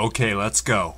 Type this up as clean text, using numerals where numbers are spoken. Okay, let's go.